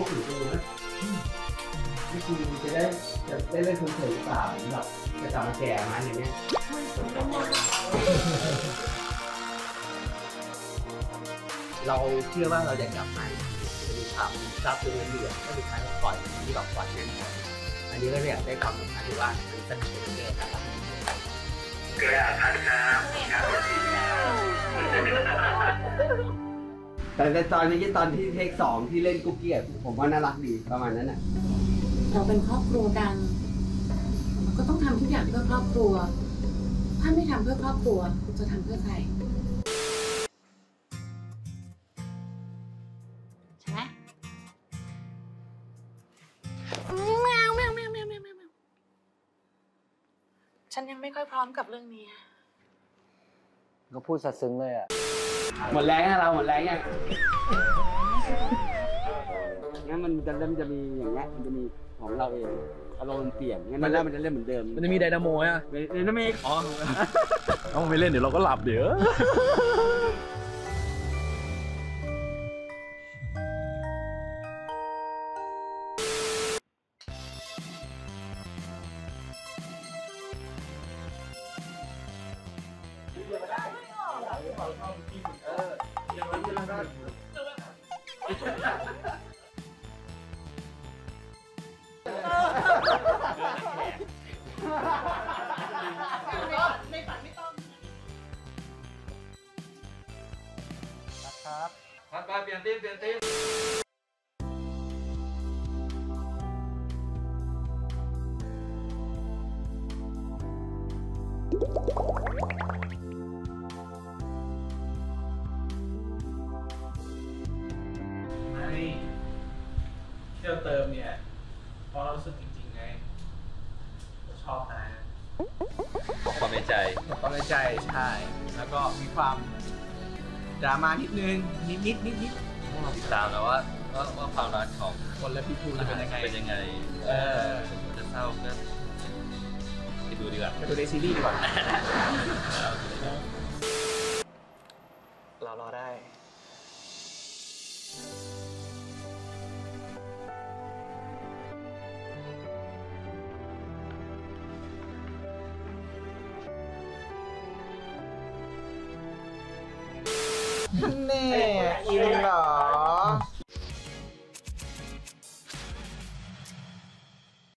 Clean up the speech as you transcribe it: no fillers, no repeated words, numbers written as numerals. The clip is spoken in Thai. พวกอื่นดูนะวิธีจะได้เล่นคนเฉยเปล่าแบบจะกลับมาแก่มาอย่างเงี้ยเราเชื่อว่าเราจะกลับมาซับตัวเดือดก็สุดท้ายเราปล่อยที่แบบปล่อยเงินอันนี้ก็เรียกได้ความสำคัญที่ว่าคือสนุกเกินนะครับเกิดพันครับแต่ตอนที่เทค2ที่เล่นกุ๊กเกียร์ผมว่าน่ารักดีประมาณนั้นน่ะเราเป็นครอบครัวกันก็ต้องทำทุกอย่างเพื่อครอบครัวถ้าไม่ทำเพื่อครอบครัวจะทำเพื่อใครใช่ไหมแมวฉันยังไม่ค่อยพร้อมกับเรื่องนี้ก็พูดซาซึ้งเลยอ่ะหมดแรงนะเราหมดแรงยังงั้นมันจะเริ่มจะมีอย่างเงี้ยมันจะมีของเราเองอารมณ์เปลี่ยนงั้นมันจะเล่นเหมือนเดิมมันจะมีไดนาโมอ่ะไดนามิกอ๋อต้องไปเล่นเดี๋ยวเราก็หลับเดี๋ยวครับมาเปลี่ยนทีมที่เราเติมเนี่ยพอเรารู้สึกจริงๆไงเราชอบนะบอกความในใจใช่แล้วก็มีความดราม่านิดนึงนิดพวกเราติดตามแล้วว่าความรักของคนและพี่ทูจะเป็นยังไงจะเศร้าก็ไปดูดีกว่าไปดูในซีรีส์ดีกว่าเรารอได้แน่